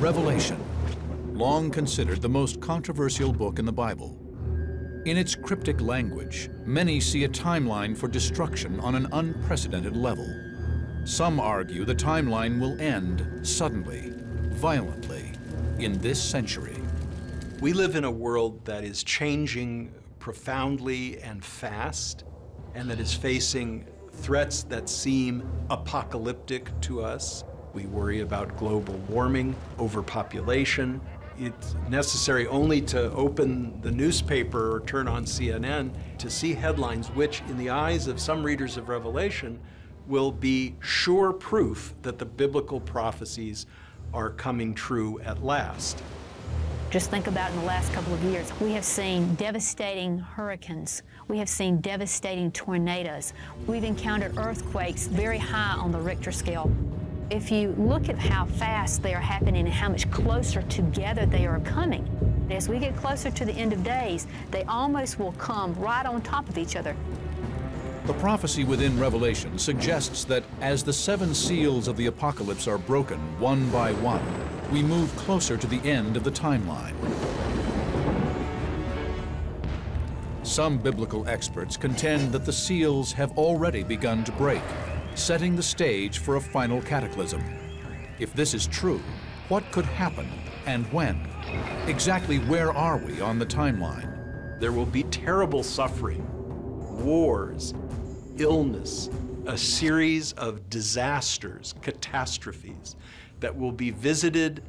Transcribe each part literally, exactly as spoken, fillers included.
Revelation, long considered the most controversial book in the Bible. In its cryptic language, many see a timeline for destruction on an unprecedented level. Some argue the timeline will end suddenly, violently, in this century. We live in a world that is changing profoundly and fast, and that is facing threats that seem apocalyptic to us. We worry about global warming, overpopulation. It's necessary only to open the newspaper or turn on C N N to see headlines which, in the eyes of some readers of Revelation, will be sure proof that the biblical prophecies are coming true at last. Just think about in the last couple of years, we have seen devastating hurricanes. We have seen devastating tornadoes. We've encountered earthquakes very high on the Richter scale. If you look at how fast they are happening and how much closer together they are coming, as we get closer to the end of days, they almost will come right on top of each other. The prophecy within Revelation suggests that as the seven seals of the apocalypse are broken one by one, we move closer to the end of the timeline. Some biblical experts contend that the seals have already begun to break, setting the stage for a final cataclysm. If this is true, what could happen and when? Exactly where are we on the timeline? There will be terrible suffering, wars, illness, a series of disasters, catastrophes that will be visited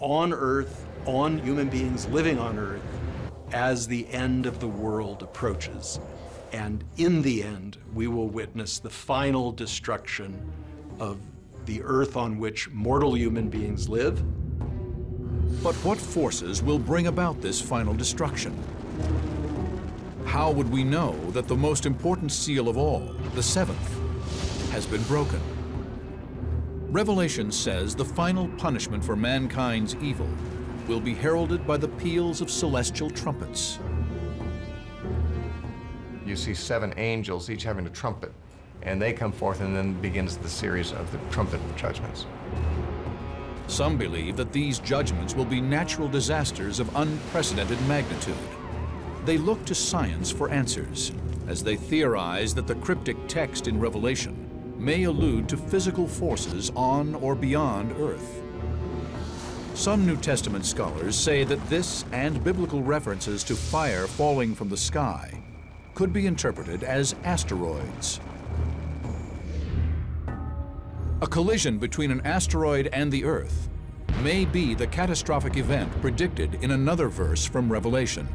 on Earth, on human beings living on Earth, as the end of the world approaches. And in the end, we will witness the final destruction of the earth on which mortal human beings live. But what forces will bring about this final destruction? How would we know that the most important seal of all, the seventh, has been broken? Revelation says the final punishment for mankind's evil will be heralded by the peals of celestial trumpets. You see seven angels, each having a trumpet, and they come forth, and then begins the series of the trumpet judgments. Some believe that these judgments will be natural disasters of unprecedented magnitude. They look to science for answers, as they theorize that the cryptic text in Revelation may allude to physical forces on or beyond Earth. Some New Testament scholars say that this and biblical references to fire falling from the sky could be interpreted as asteroids. A collision between an asteroid and the Earth may be the catastrophic event predicted in another verse from Revelation.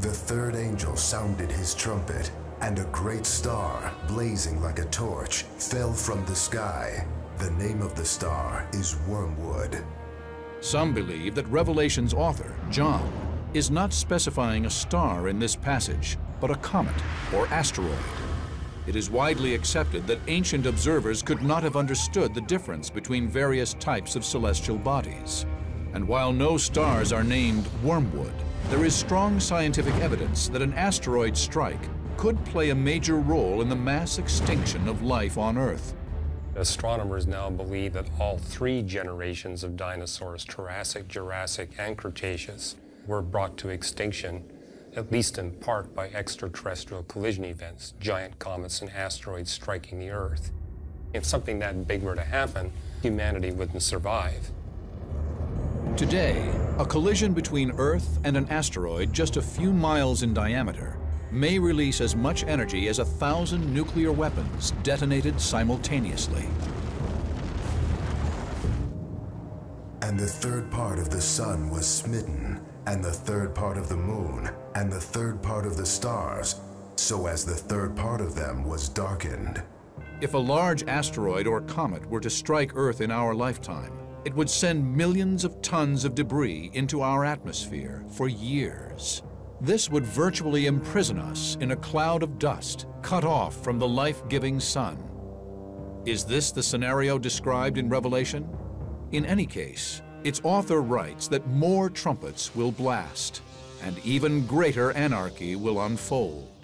The third angel sounded his trumpet, and a great star, blazing like a torch, fell from the sky. The name of the star is Wormwood. Some believe that Revelation's author, John, is not specifying a star in this passage, but a comet or asteroid. It is widely accepted that ancient observers could not have understood the difference between various types of celestial bodies. And while no stars are named Wormwood, there is strong scientific evidence that an asteroid strike could play a major role in the mass extinction of life on Earth. Astronomers now believe that all three generations of dinosaurs, Triassic, Jurassic, and Cretaceous, were brought to extinction, at least in part by extraterrestrial collision events, giant comets and asteroids striking the Earth. If something that big were to happen, humanity wouldn't survive. Today, a collision between Earth and an asteroid just a few miles in diameter may release as much energy as a thousand nuclear weapons detonated simultaneously. And the third part of the sun was smitten, and the third part of the moon, and the third part of the stars, so as the third part of them was darkened. If a large asteroid or comet were to strike Earth in our lifetime, it would send millions of tons of debris into our atmosphere for years. This would virtually imprison us in a cloud of dust, cut off from the life-giving sun. Is this the scenario described in Revelation? In any case, its author writes that more trumpets will blast, and even greater anarchy will unfold.